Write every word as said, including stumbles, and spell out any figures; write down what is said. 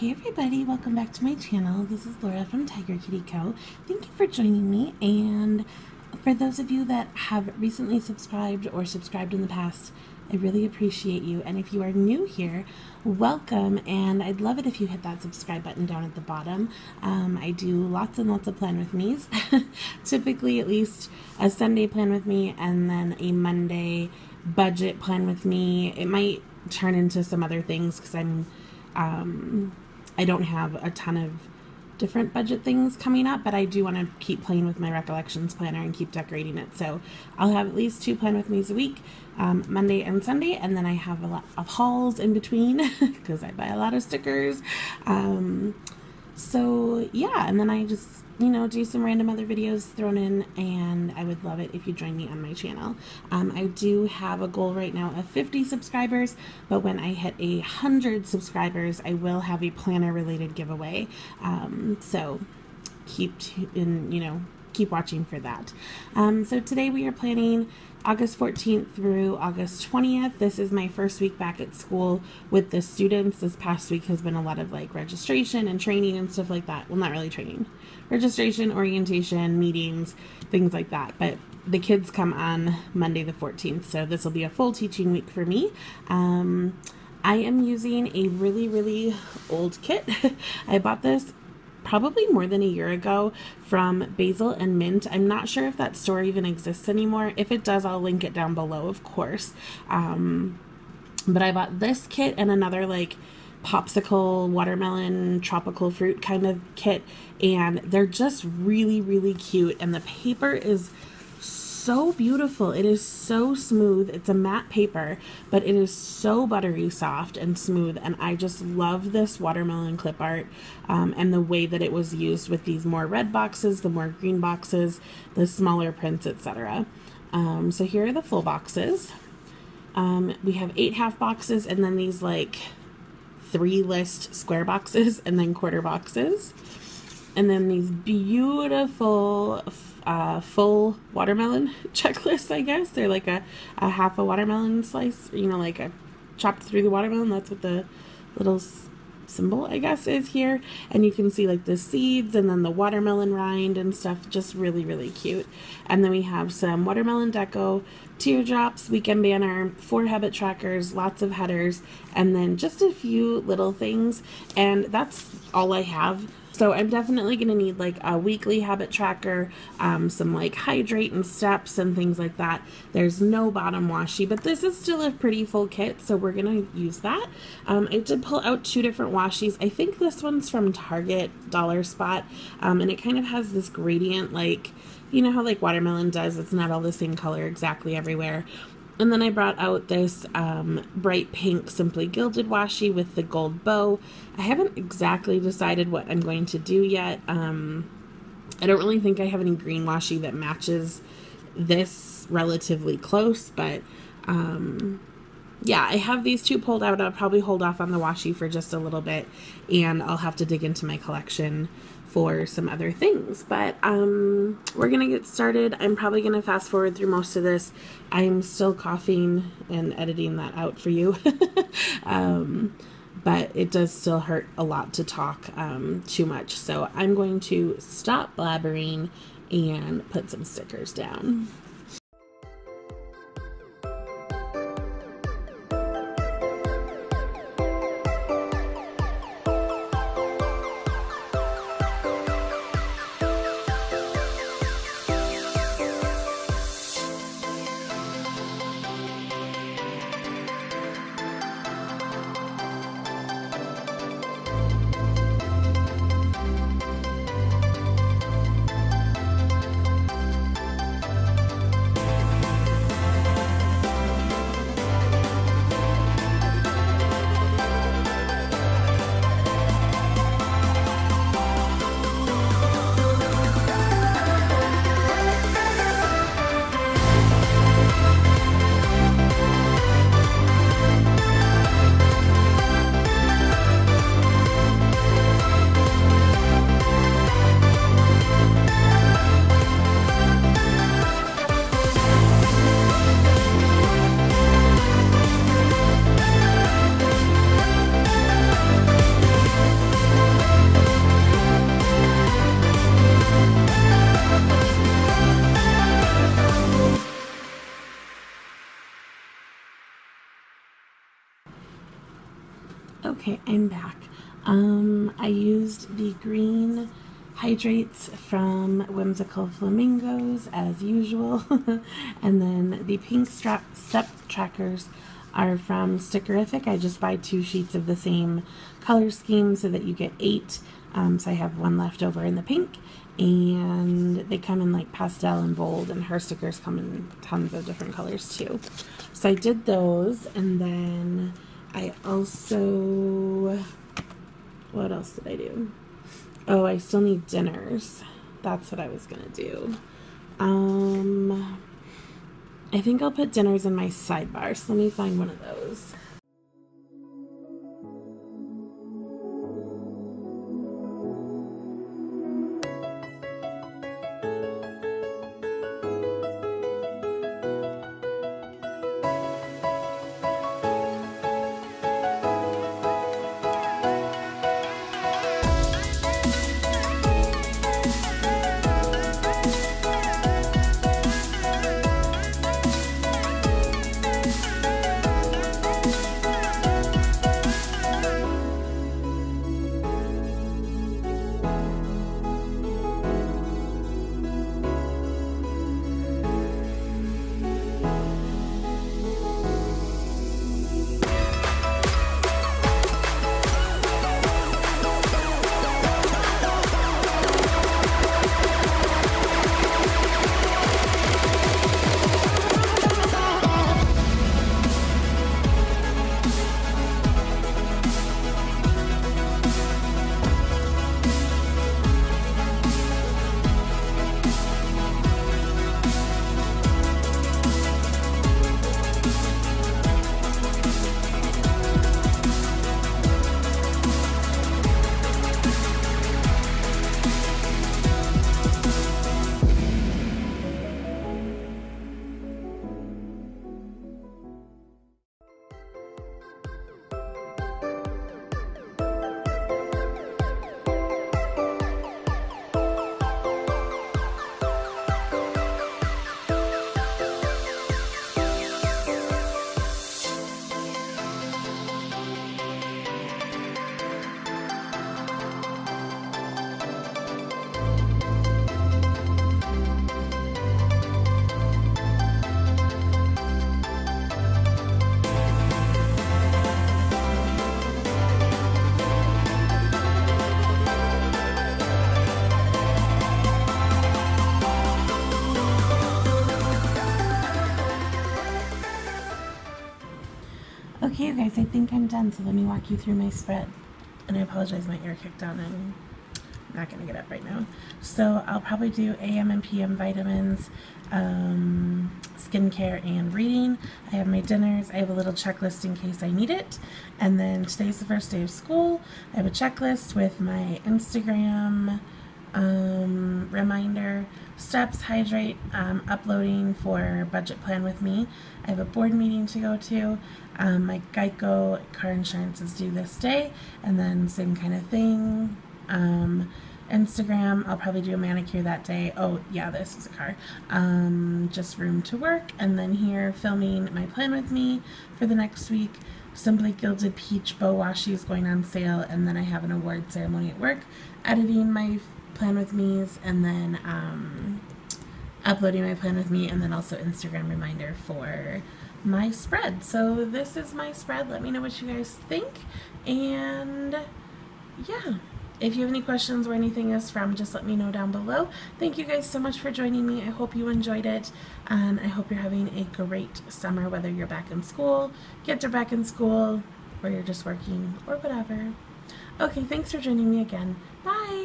Hey everybody, welcome back to my channel. This is Laura from Tiger Kitty Co. Thank you for joining me, and for those of you that have recently subscribed or subscribed in the past, I really appreciate you. And if you are new here, welcome, and I'd love it if you hit that subscribe button down at the bottom. Um, I do lots and lots of plan with me's, typically at least a Sunday plan with me and then a Monday budget plan with me. It might turn into some other things because I'm um I don't have a ton of different budget things coming up, but I do want to keep playing with my Recollections planner and keep decorating it, so I'll have at least two plan with me's a week, um, Monday and Sunday, and then I have a lot of hauls in between because I buy a lot of stickers, um, so yeah, and then I just, you know, do some random other videos thrown in, and I would love it if you join me on my channel. Um, I do have a goal right now of fifty subscribers, but when I hit a hundred subscribers, I will have a planner related giveaway. Um, so keep in, you know, keep watching for that. Um, so today we are planning August fourteenth through August twentieth. This is my first week back at school with the students. This past week has been a lot of like registration and training and stuff like that. Well, not really training. Registration, orientation, meetings, things like that. But the kids come on Monday the fourteenth, so this will be a full teaching week for me. Um, I am using a really, really old kit. I bought this probably more than a year ago from Basil and Mint. I'm not sure if that store even exists anymore. If it does, I'll link it down below, of course. Um, but I bought this kit and another like popsicle, watermelon, tropical fruit kind of kit, and they're just really, really cute, and the paper is so beautiful. It is so smooth. It's a matte paper, but it is so buttery soft and smooth, and I just love this watermelon clip art, um, and the way that it was used with these more red boxes, the more green boxes, the smaller prints, et cetera. Um, so here are the full boxes. Um, we have eight half boxes, and then these like three list square boxes, and then quarter boxes, and then these beautiful uh, full watermelon checklists, I guess. They're like a, a half a watermelon slice, you know, like a chopped through the watermelon. That's what the little symbol, I guess, is here. And you can see like the seeds and then the watermelon rind and stuff. Just really, really cute. And then we have some watermelon deco, teardrops, weekend banner, four habit trackers, lots of headers, and then just a few little things. And that's all I have. So I'm definitely going to need like a weekly habit tracker, um, some like hydrate and steps and things like that. There's no bottom washi, but this is still a pretty full kit, so we're going to use that. Um, I did pull out two different washis. I think this one's from Target Dollar Spot, um, and it kind of has this gradient, like, you know how like watermelon does, it's not all the same color exactly everywhere. And then I brought out this um, bright pink Simply Gilded washi with the gold bow. I haven't exactly decided what I'm going to do yet. Um, I don't really think I have any green washi that matches this relatively close, but um, yeah, I have these two pulled out. I'll probably hold off on the washi for just a little bit, and I'll have to dig into my collection for some other things, but um, we're gonna get started. I'm probably gonna fast forward through most of this. I'm still coughing and editing that out for you, um, but it does still hurt a lot to talk um, too much, so I'm going to stop blabbering and put some stickers down. Okay, I'm back. Um, I used the green hydrates from Whimsical Flamingos as usual, and then the pink strap step trackers are from Stickerific. I just buy two sheets of the same color scheme so that you get eight. Um, so I have one left over in the pink, and they come in like pastel and bold, and her stickers come in tons of different colors too. So I did those, and then I also, what else did I do? Oh, I still need dinners. That's what I was gonna do. Um, I think I'll put dinners in my sidebar, so let me find one of those. Okay, guys, I think I'm done, so let me walk you through my spread. And I apologize, my ear kicked on, I'm not going to get up right now. So I'll probably do A M and P M vitamins, um, skincare, and reading. I have my dinners, I have a little checklist in case I need it. And then today's the first day of school. I have a checklist with my Instagram um, reminder, steps, hydrate, um, uploading for budget plan with me. I have a board meeting to go to. Um, my Geico car insurance is due this day, and then same kind of thing. Um, Instagram, I'll probably do a manicure that day. Oh yeah, this is a car. Um, just room to work, and then here filming my plan with me for the next week. Simply Gilded Peach Bow Washi is going on sale, and then I have an award ceremony at work. Editing my plan with me's, and then um, uploading my plan with me, and then also Instagram reminder for my spread. So this is my spread. Let me know what you guys think, and yeah, if you have any questions where anything is from, just let me know down below. Thank you guys so much for joining me. I hope you enjoyed it, and I hope you're having a great summer, whether you're back in school, kids are back in school, or you're just working, or whatever. Okay, thanks for joining me again. Bye!